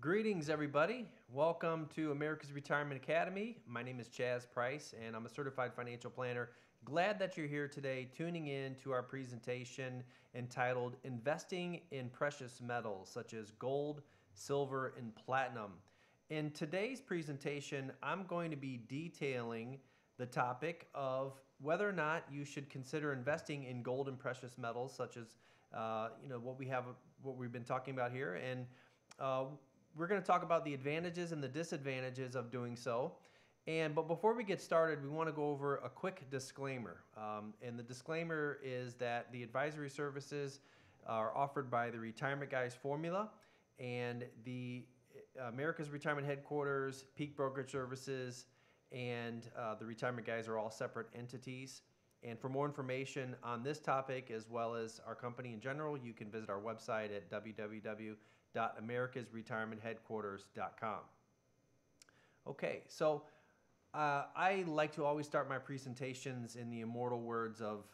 Greetings, everybody. Welcome to America's Retirement Academy. My name is Chaz Price, and I'm a certified financial planner. Glad that you're here today, tuning in to our presentation entitled Investing in Precious Metals, such as Gold, Silver, and Platinum. In today's presentation, I'm going to be detailing the topic of whether or not you should consider investing in gold and precious metals, such as what we've been talking about here, and we're going to talk about the advantages and the disadvantages of doing so. But before we get started, we want to go over a quick disclaimer. And the disclaimer is that the advisory services are offered by the Retirement Guys Formula and the America's Retirement Headquarters, Peak Brokerage Services, and the Retirement Guys are all separate entities. And for more information on this topic, as well as our company in general, you can visit our website at www.americasretirementheadquarters.com. Okay, so I like to always start my presentations in the immortal words of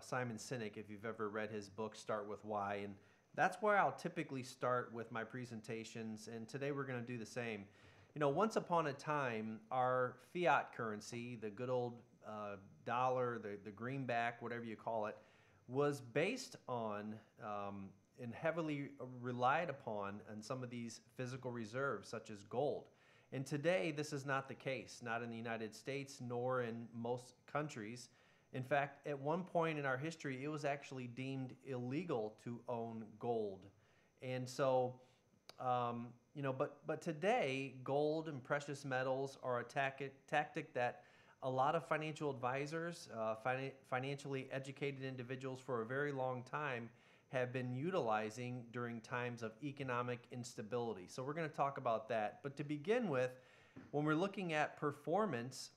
Simon Sinek, if you've ever read his book, Start With Why. And that's where I'll typically start with my presentations, and today we're going to do the same. You know, once upon a time, our fiat currency, the good old dollar, the greenback, whatever you call it, was based on and heavily relied upon in some of these physical reserves, such as gold. And today, this is not the case, not in the United States, nor in most countries. In fact, at one point in our history, it was actually deemed illegal to own gold. And so, but today, gold and precious metals are a tactic that a lot of financial advisors, financially educated individuals for a very long time have been utilizing during times of economic instability. So we're going to talk about that. But to begin with, when we're looking at performance,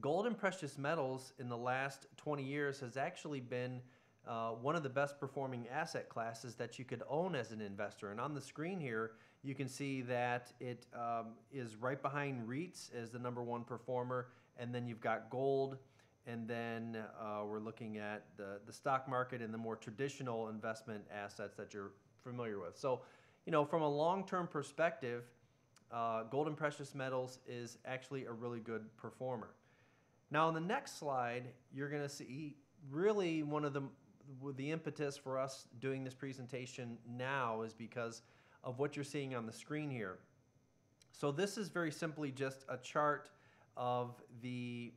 gold and precious metals in the last 20 years has actually been one of the best performing asset classes that you could own as an investor. And on the screen here, you can see that it is right behind REITs as the #1 performer. And then you've got gold. And then we're looking at the stock market and the more traditional investment assets that you're familiar with. So, you know, from a long-term perspective, gold and precious metals is actually a really good performer. Now, on the next slide, you're going to see really one of the impetus for us doing this presentation now is because of what you're seeing on the screen here. So this is very simply just a chart of the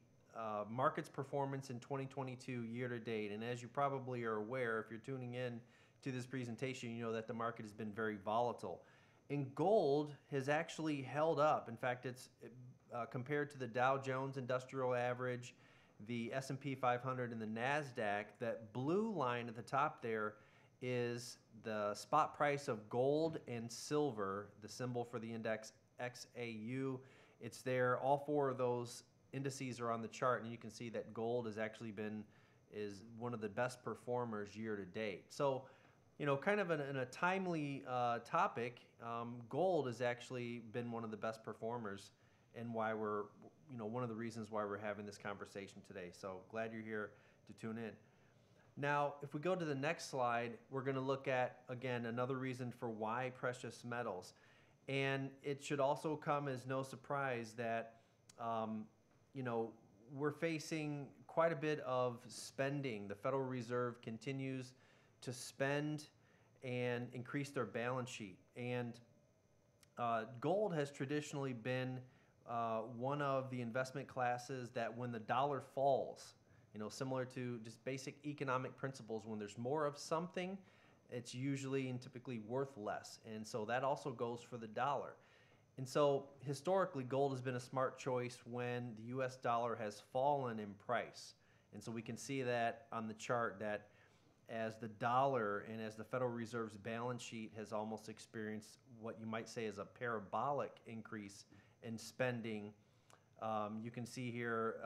market's performance in 2022 year to date. And as you probably are aware, if you're tuning in to this presentation, you know that the market has been very volatile. And gold has actually held up. In fact, it's compared to the Dow Jones Industrial Average, the S&P 500, and the NASDAQ, that blue line at the top there is the spot price of gold and silver, the symbol for the index XAU. It's there, all four of those indices are on the chart, and you can see that gold has actually is one of the best performers year to date. So, you know, kind of in a timely topic, gold has actually been one of the best performers, and why we're, you know, one of the reasons why we're having this conversation today. So glad you're here to tune in. Now, if we go to the next slide, we're going to look at, again, another reason for why precious metals. And it should also come as no surprise that you know, we're facing quite a bit of spending. The Federal Reserve continues to spend and increase their balance sheet. And gold has traditionally been one of the investment classes that when the dollar falls, you know, similar to just basic economic principles, when there's more of something, it's usually and typically worth less. And so that also goes for the dollar. And so historically, gold has been a smart choice when the US dollar has fallen in price. And so we can see that on the chart that as the dollar and as the Federal Reserve's balance sheet has almost experienced what you might say is a parabolic increase in spending, you can see here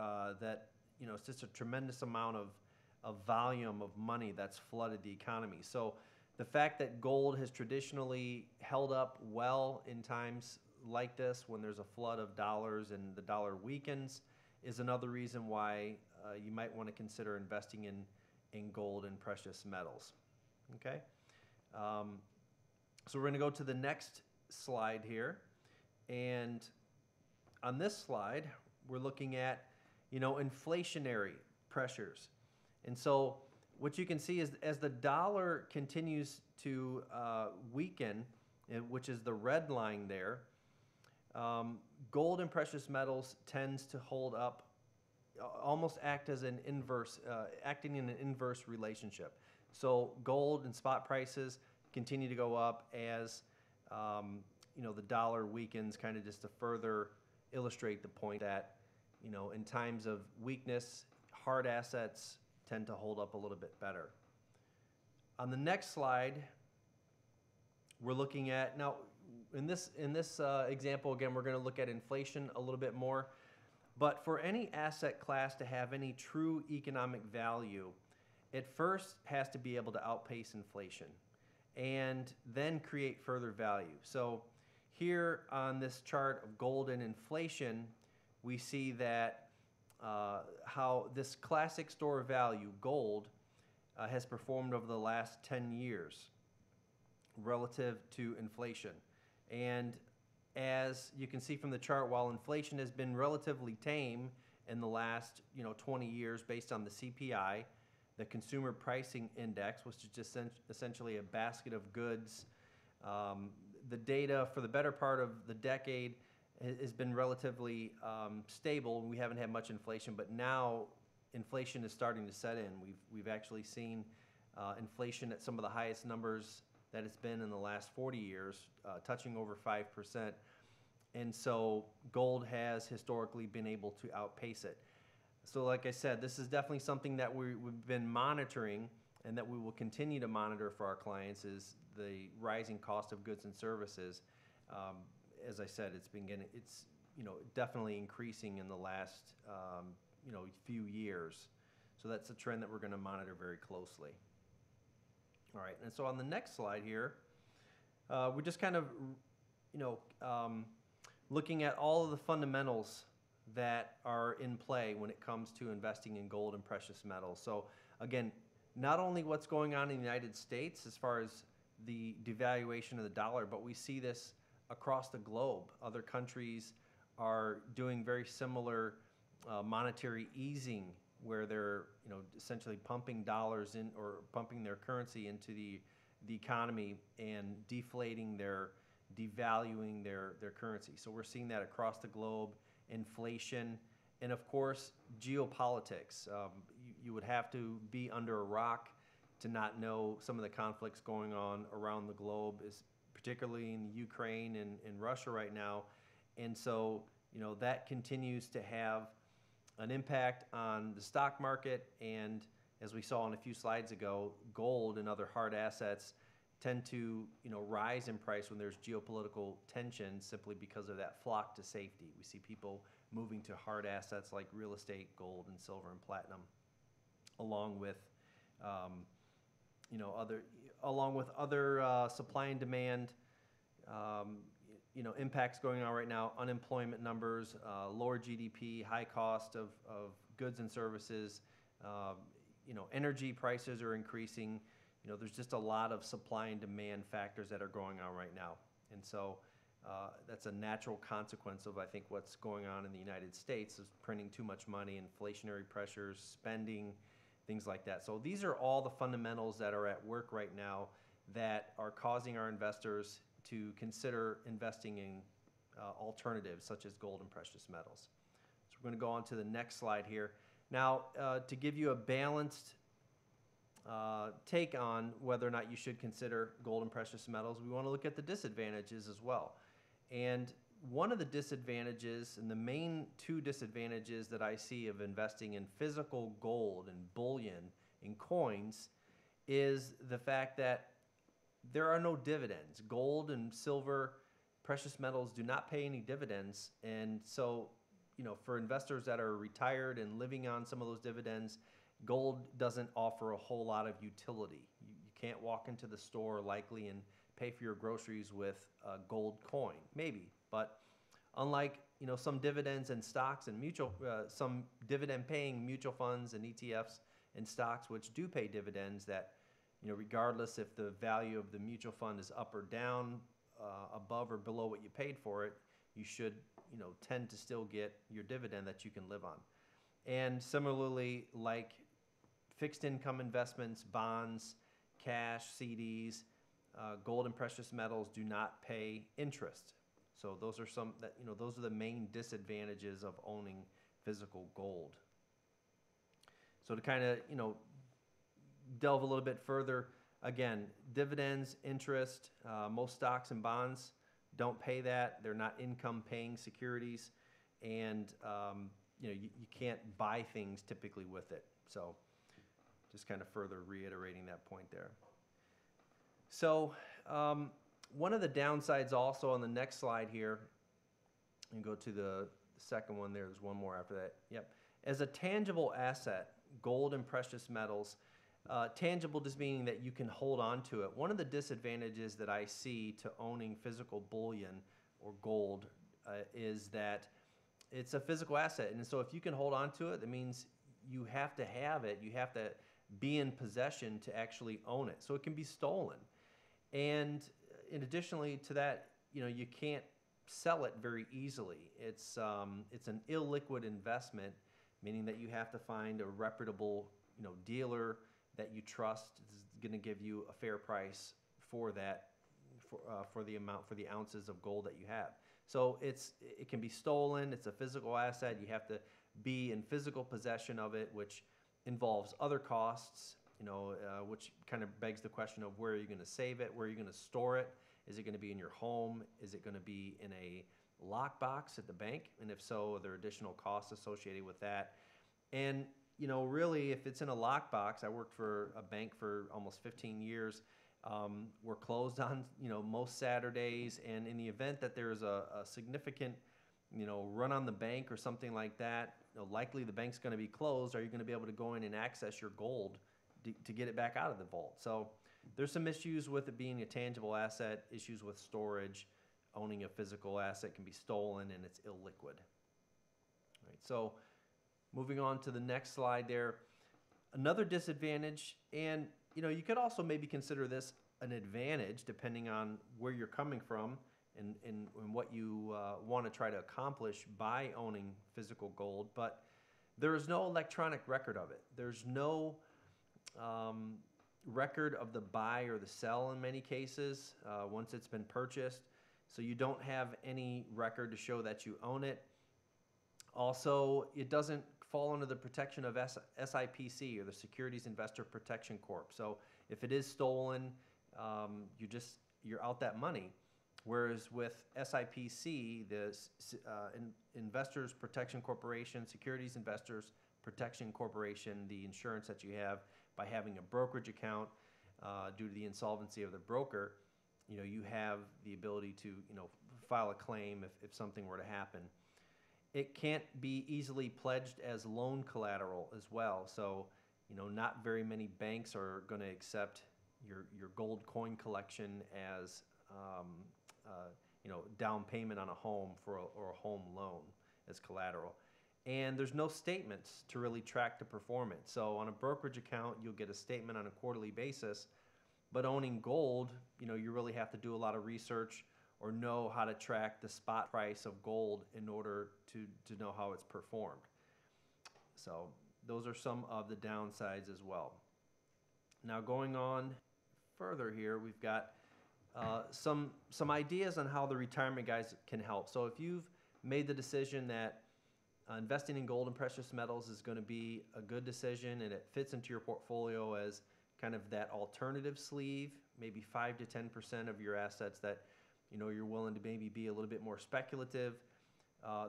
that, you know, it's just a tremendous amount of volume of money that's flooded the economy. So the fact that gold has traditionally held up well in times like this, when there's a flood of dollars and the dollar weakens, is another reason why you might want to consider investing in gold and precious metals. Okay, so we're going to go to the next slide here. And on this slide, we're looking at, you know, inflationary pressures. And so what you can see is as the dollar continues to weaken, which is the red line there, gold and precious metals tends to hold up, almost act as an inverse, acting in an inverse relationship. So gold and spot prices continue to go up as you know, the dollar weakens, kind of just to further illustrate the point that, you know, in times of weakness, hard assets tend to hold up a little bit better. On the next slide, we're looking at, now in this example again, we're going to look at inflation a little bit more. But for any asset class to have any true economic value, it first has to be able to outpace inflation and then create further value. So here on this chart of gold and inflation, we see that how this classic store of value, gold, has performed over the last 10 years relative to inflation. And as you can see from the chart, while inflation has been relatively tame in the last 20 years based on the CPI, the Consumer Pricing Index, which is just essentially a basket of goods, the data for the better part of the decade has been relatively stable. We haven't had much inflation, but now inflation is starting to set in. We've actually seen inflation at some of the highest numbers that it's been in the last 40 years, touching over 5%. And so gold has historically been able to outpace it. So like I said, this is definitely something that we've been monitoring and that we will continue to monitor for our clients, is the rising cost of goods and services. As I said, it's definitely increasing in the last few years. So that's a trend that we're going to monitor very closely. All right, and so on the next slide here, we're just kind of, looking at all of the fundamentals that are in play when it comes to investing in gold and precious metals. So again, not only what's going on in the United States as far as the devaluation of the dollar, but we see this across the globe. Other countries are doing very similar monetary easing, where they're essentially pumping dollars in, or pumping their currency into the economy and deflating their, devaluing their currency. So we're seeing that across the globe, inflation, and of course, geopolitics. You would have to be under a rock to not know some of the conflicts going on around the globe, is particularly in Ukraine and in Russia right now. And so that continues to have an impact on the stock market, and as we saw in a few slides ago, gold and other hard assets tend to rise in price when there's geopolitical tension, simply because of that flock to safety. We see people moving to hard assets like real estate, gold and silver and platinum, along with other supply and demand impacts going on right now, unemployment numbers, lower GDP, high cost of goods and services, energy prices are increasing. There's just a lot of supply and demand factors that are going on right now. And so that's a natural consequence of, I think, what's going on in the United States, is printing too much money, inflationary pressures, spending, things like that. So these are all the fundamentals that are at work right now that are causing our investors to consider investing in alternatives such as gold and precious metals. So we're going to go on to the next slide here. Now, to give you a balanced take on whether or not you should consider gold and precious metals, we want to look at the disadvantages as well. And one of the disadvantages, and the main two disadvantages that I see of investing in physical gold and bullion and coins, is the fact that there are no dividends. Gold and silver, precious metals, do not pay any dividends. And so, for investors that are retired and living on some of those dividends, gold doesn't offer a whole lot of utility. You can't walk into the store likely and pay for your groceries with a gold coin, maybe. But unlike, some dividends and stocks and some dividend paying mutual funds and ETFs and stocks, which do pay dividends that, regardless if the value of the mutual fund is up or down, above or below what you paid for it, you should, you know, tend to still get your dividend that you can live on. And similarly, like fixed income investments, bonds, cash, CDs, gold and precious metals do not pay interest. So those are some that, you know, those are the main disadvantages of owning physical gold. So to kind of, you know, delve a little bit further, again, dividends, interest, most stocks and bonds don't pay that. They're not income paying securities, and you know, you can't buy things typically with it. So just kind of further reiterating that point there. So one of the downsides also on the next slide here, and go to the second one there, there's one more after that. Yep. As a tangible asset, gold and precious metals, tangible just meaning that you can hold on to it. One of the disadvantages that I see to owning physical bullion or gold is that it's a physical asset. And so if you can hold on to it, that means you have to have it. You have to be in possession to actually own it. So it can be stolen. And in additionally to that, you know, you can't sell it very easily. It's an illiquid investment, meaning that you have to find a reputable, you know, dealer that you trust is going to give you a fair price for that, for the amount, for the ounces of gold that you have. So it can be stolen. It's a physical asset. You have to be in physical possession of it, which involves other costs, you know, which kind of begs the question of where are you going to save it? Where are you going to store it? Is it going to be in your home? Is it going to be in a lockbox at the bank? And if so, are there additional costs associated with that? And, you know, really, if it's in a lockbox, I worked for a bank for almost 15 years. We're closed on, you know, most Saturdays. And in the event that there is a significant, you know, run on the bank or something like that, you know, likely the bank's going to be closed. Are you going to be able to go in and access your gold to get it back out of the vault? So there's some issues with it being a tangible asset, issues with storage. Owning a physical asset can be stolen, and it's illiquid. All right, so moving on to the next slide there. Another disadvantage, and you know, you could also maybe consider this an advantage depending on where you're coming from and what you want to try to accomplish by owning physical gold, but there is no electronic record of it. There's no record of the buy or the sell in many cases once it's been purchased. So you don't have any record to show that you own it. Also, it doesn't fall under the protection of SIPC, or the Securities Investor Protection Corp. So if it is stolen, you're out that money. Whereas with SIPC, the Investors Protection Corporation, Securities Investors Protection Corporation, the insurance that you have by having a brokerage account due to the insolvency of the broker, you know, you have the ability to, you know, file a claim if something were to happen. It can't be easily pledged as loan collateral as well. So, you know, not very many banks are going to accept your gold coin collection as, you know, down payment on a home or a home loan as collateral. And there's no statements to really track the performance. So on a brokerage account, you'll get a statement on a quarterly basis, but owning gold, you know, you really have to do a lot of research or know how to track the spot price of gold in order to know how it's performed. So those are some of the downsides as well. Now going on further here, we've got some ideas on how the Retirement Guys can help. So if you've made the decision that investing in gold and precious metals is going to be a good decision and it fits into your portfolio as kind of that alternative sleeve, maybe 5 to 10% of your assets that, you know, you're willing to maybe be a little bit more speculative.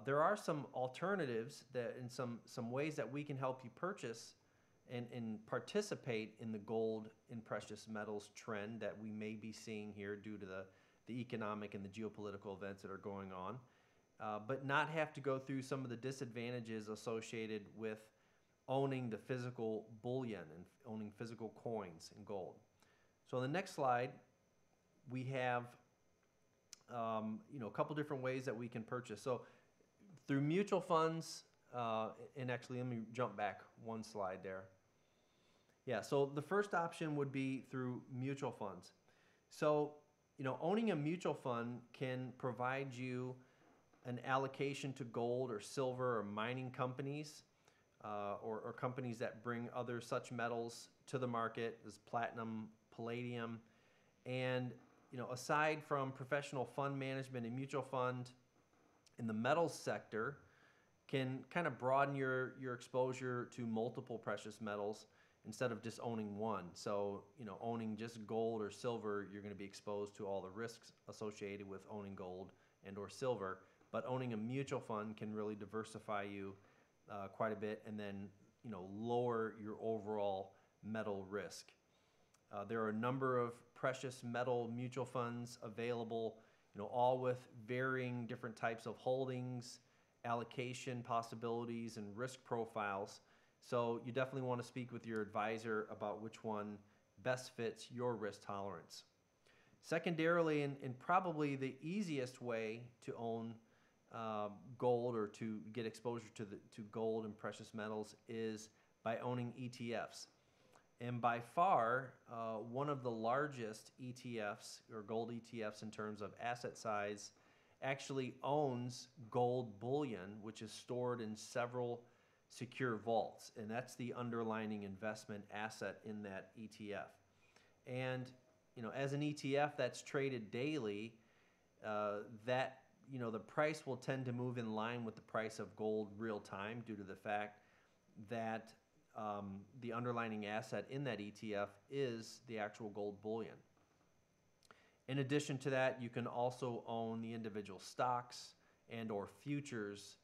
There are some alternatives that, in some ways that we can help you purchase and participate in the gold and precious metals trend that we may be seeing here due to the economic and the geopolitical events that are going on, but not have to go through some of the disadvantages associated with owning the physical bullion and owning physical coins and gold. So on the next slide, we have you know, a couple different ways that we can purchase. So through mutual funds, and actually let me jump back one slide there. Yeah, so the first option would be through mutual funds. So you know, owning a mutual fund can provide you an allocation to gold or silver or mining companies, or companies that bring other such metals to the market as platinum, palladium. And, you know, aside from professional fund management and mutual fund, in the metals sector can kind of broaden your exposure to multiple precious metals instead of just owning one. So, you know, owning just gold or silver, you're going to be exposed to all the risks associated with owning gold and or silver. But owning a mutual fund can really diversify you quite a bit, and then, you know, lower your overall metal risk. There are a number of precious metal mutual funds available, you know, all with varying different types of holdings, allocation possibilities, and risk profiles. So you definitely want to speak with your advisor about which one best fits your risk tolerance. Secondarily, and probably the easiest way to own gold or to get exposure to gold and precious metals is by owning ETFs. And by far, one of the largest ETFs, or gold ETFs in terms of asset size, actually owns gold bullion, which is stored in several secure vaults. And that's the underlying investment asset in that ETF. And, you know, as an ETF that's traded daily, that, you know, the price will tend to move in line with the price of gold real time, due to the fact that the underlying asset in that ETF is the actual gold bullion. In addition to that, you can also own the individual stocks and or futures,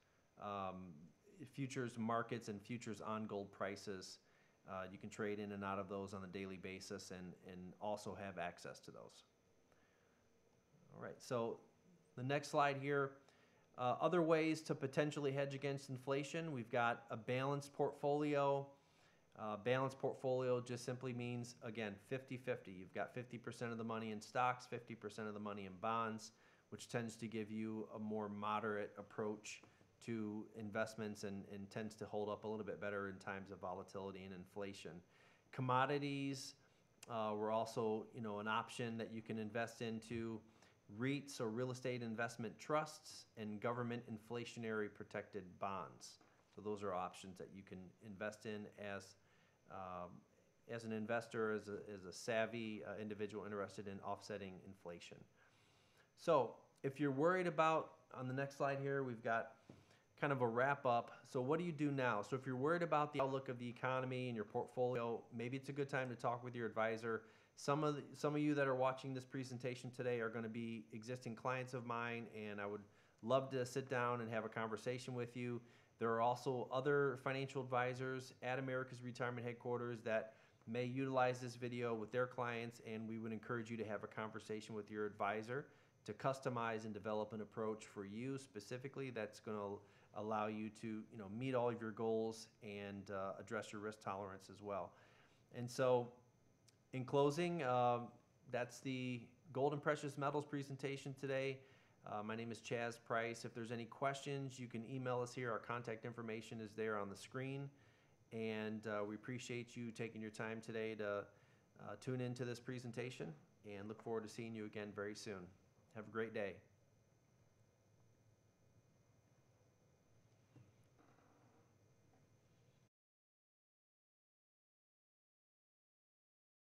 futures markets and futures on gold prices. You can trade in and out of those on a daily basis, and also have access to those. All right, so the next slide here. Other ways to potentially hedge against inflation. We've got a balanced portfolio. Balanced portfolio just simply means, again, 50-50. You've got 50% of the money in stocks, 50% of the money in bonds, which tends to give you a more moderate approach to investments, and tends to hold up a little bit better in times of volatility and inflation. Commodities were also, you know, an option that you can invest into. REITs, or real estate investment trusts, and government inflationary protected bonds. So those are options that you can invest in as an investor, as a savvy individual interested in offsetting inflation. So if you're worried about, on the next slide here, we've got kind of a wrap up. So what do you do now? So if you're worried about the outlook of the economy and your portfolio, maybe it's a good time to talk with your advisor. Some of you that are watching this presentation today are going to be existing clients of mine, and I would love to sit down and have a conversation with you. There are also other financial advisors at America's Retirement Headquarters that may utilize this video with their clients, and we would encourage you to have a conversation with your advisor to customize and develop an approach for you specifically that's going to allow you to, you know, meet all of your goals and address your risk tolerance as well. And so, in closing, that's the Gold and Precious Metals presentation today. My name is Chaz Price. If there's any questions, you can email us here. Our contact information is there on the screen. And we appreciate you taking your time today to tune into this presentation, and look forward to seeing you again very soon. Have a great day.